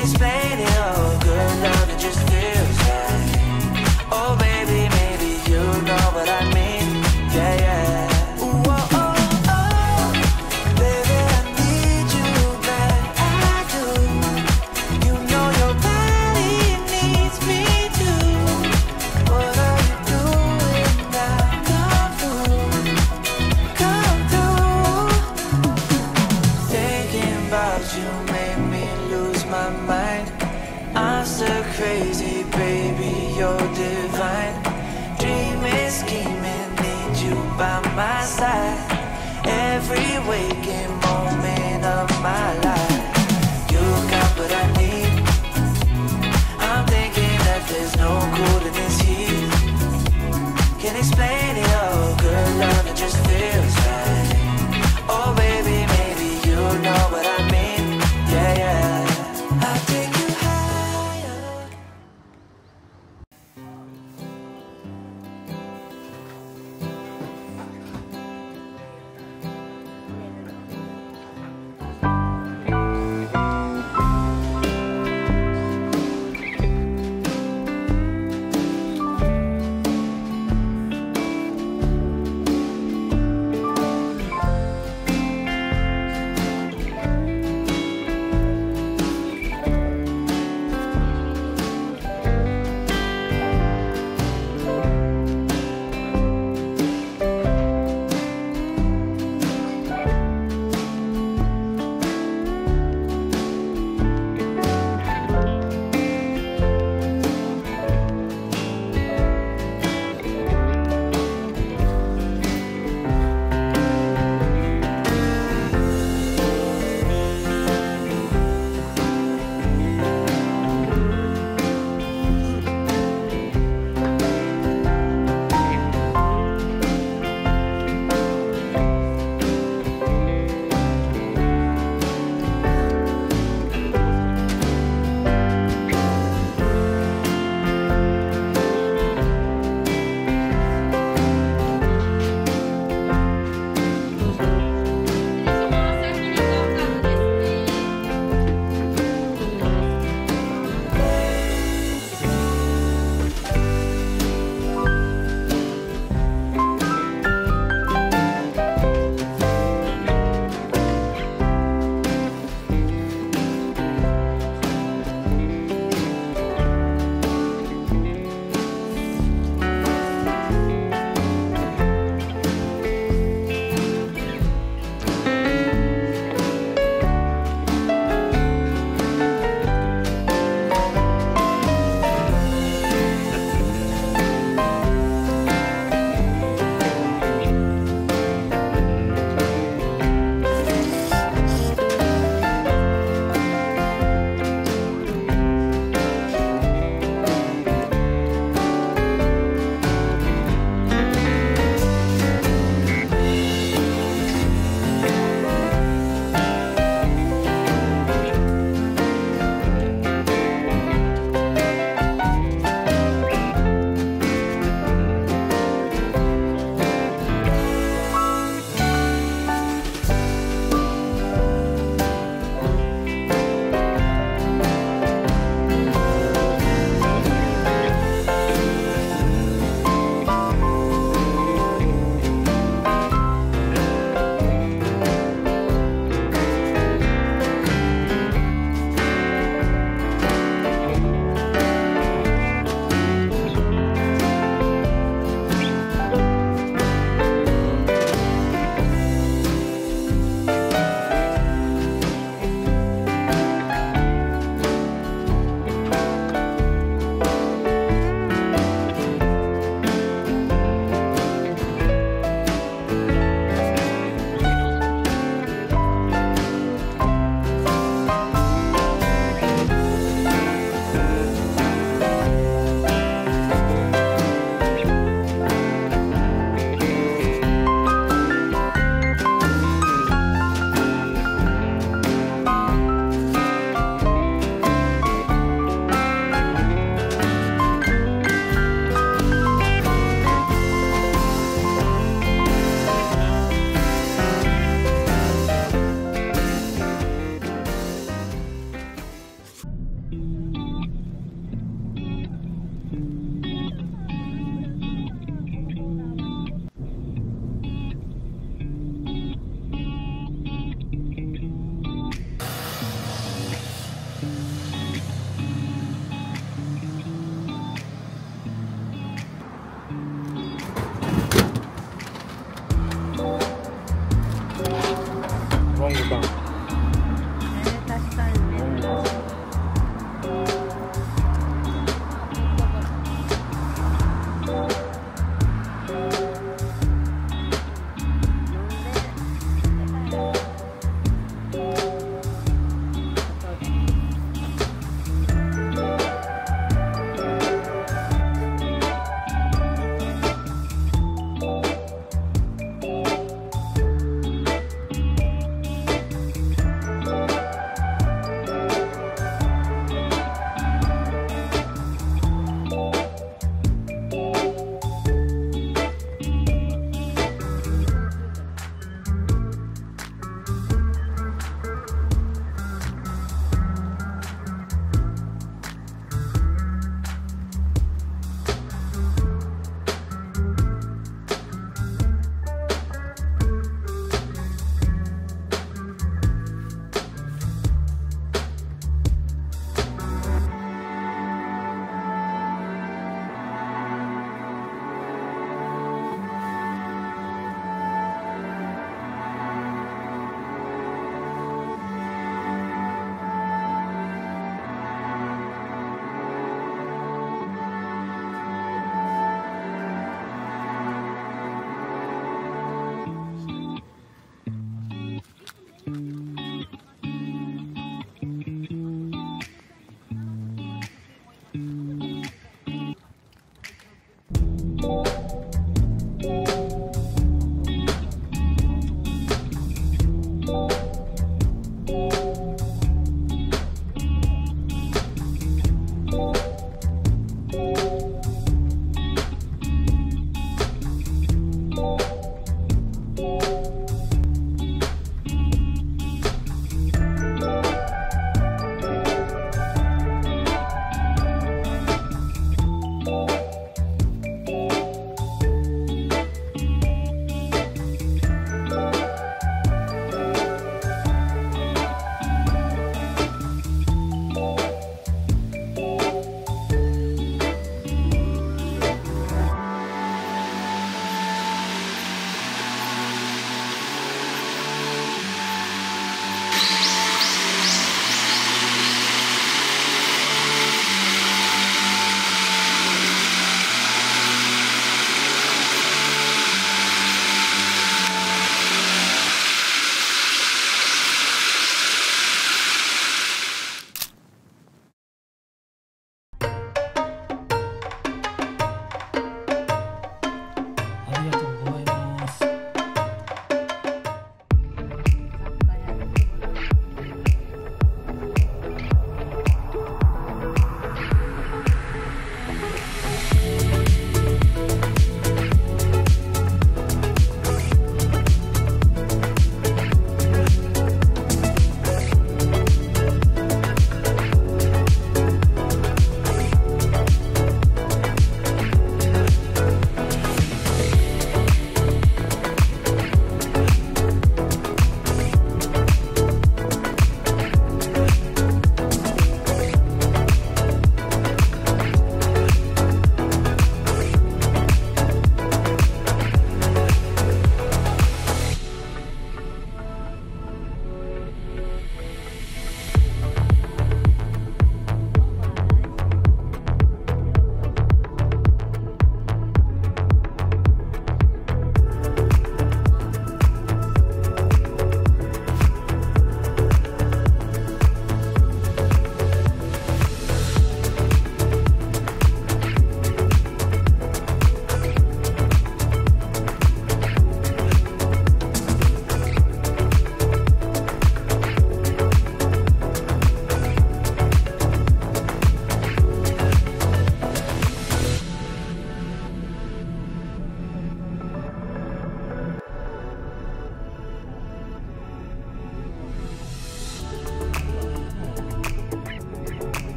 explain it all. Good love, it just feels right. Oh baby, maybe you know what I mean. Yeah, yeah. You made me lose my mind. I'm so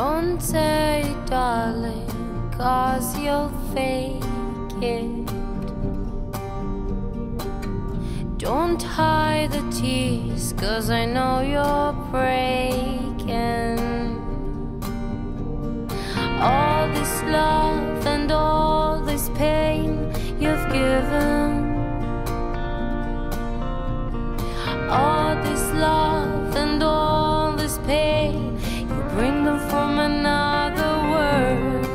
Don't say, darling, 'cause you'll fake it. Don't hide the tears, 'cause I know you're breaking. All this love and all this pain you've given. All this love and all this pain, bring them from another world.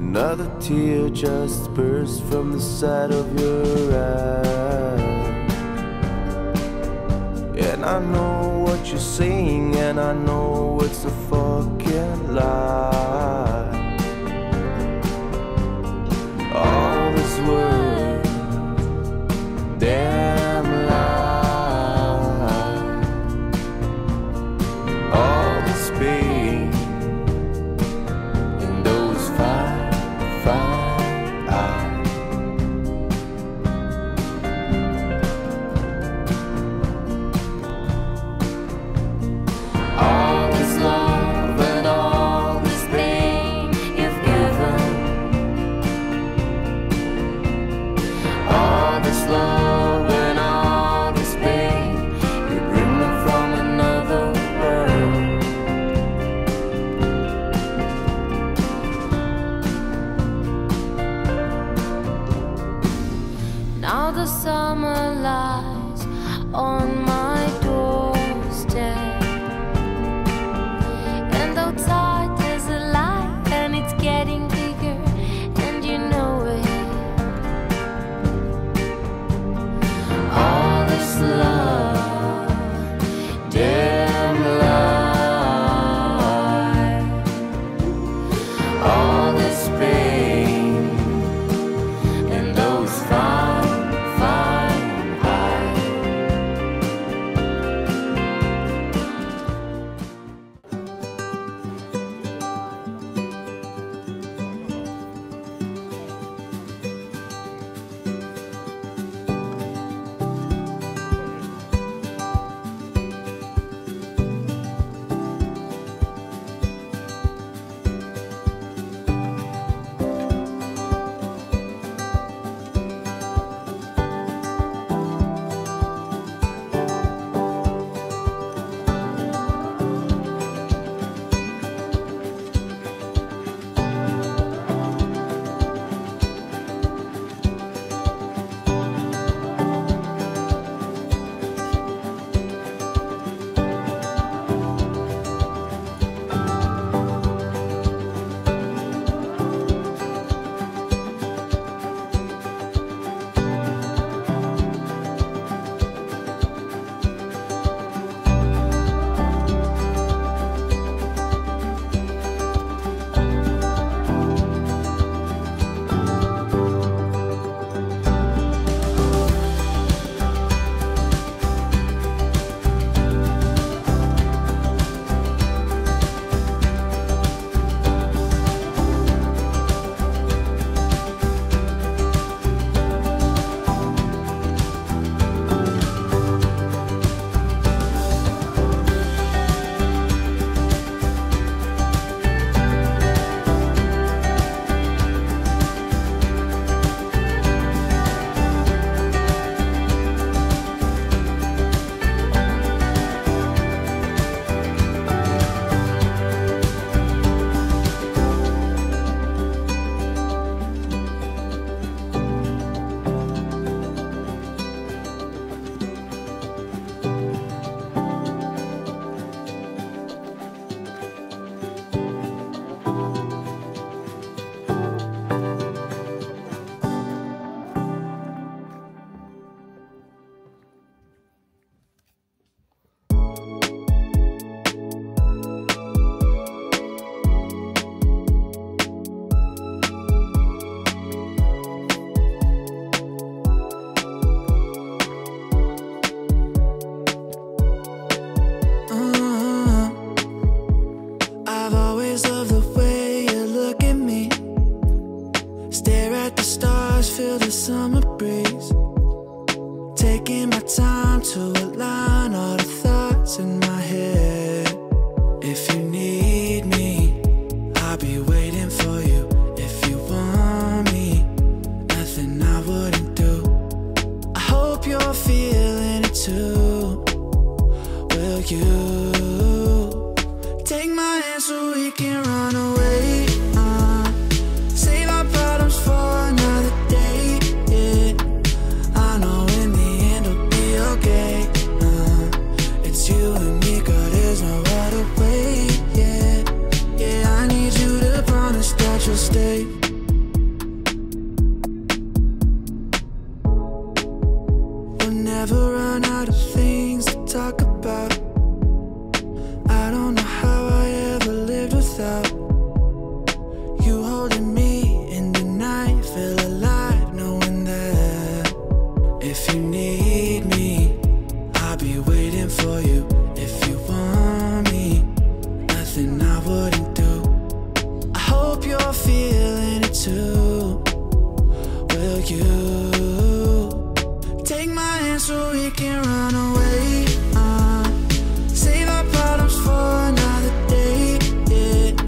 Another tear just burst from the side of your eye. And I know what you're saying, and I know it's a fucking lie. All this world, damn lie. All this pain in those fine eyes. All this love and all this feel the summer breeze, taking my time to align all the thoughts in my head. If you need me, I'll be waiting for you. If you want me, nothing I wouldn't do. I hope you're feeling it too. Will you take my hand so we can run away? Never run out of things to talk about. I don't know how I ever lived without you holding me in the night. Feel alive knowing that. If you need me, I'll be waiting for you. If you want me, nothing I wouldn't do. I hope you're feeling it too. Will you take my hand so we can run away? Save our problems for another day. Yeah.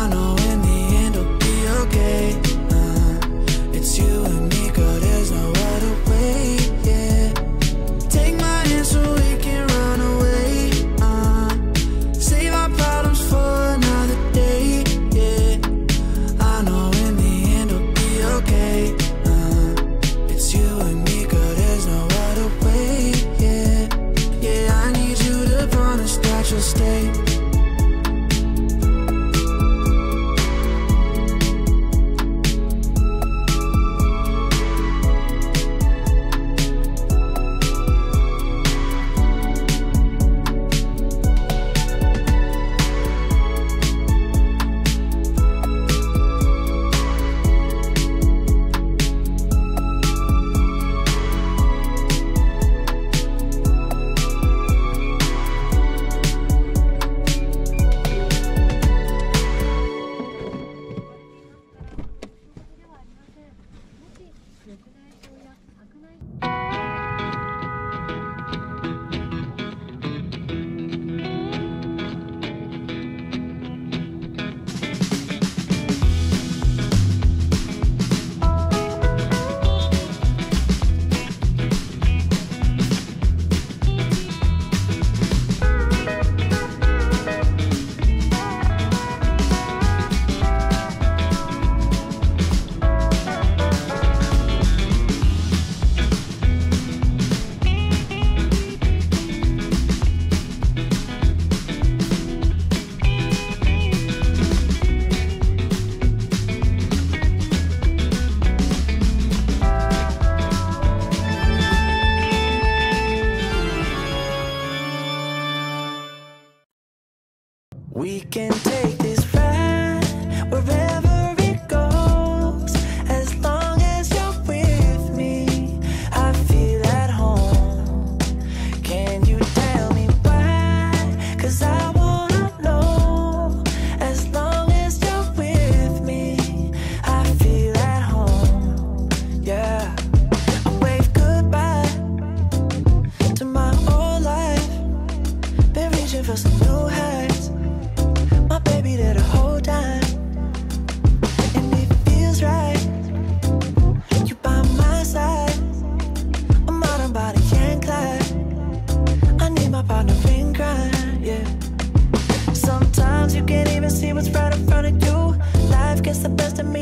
I know in the end it'll be okay. It's you and me, girl, there's no other way. Yeah. Take my hand so we can run away. Save our problems for another day. Yeah. I know in the end it'll be okay. It's you and me. You'll stay. We can take this ride wherever it goes. As long as you're with me, I feel at home. Can you tell me why? 'Cause I wanna know. As long as you're with me, I feel at home. Yeah, I wave goodbye to my old life. Been reaching for some new heights. My baby did a whole time, and it feels right. You by my side, I'm out and body can't glide. I need my partner in crime, yeah. Sometimes you can't even see what's right in front of you. Life gets the best of me.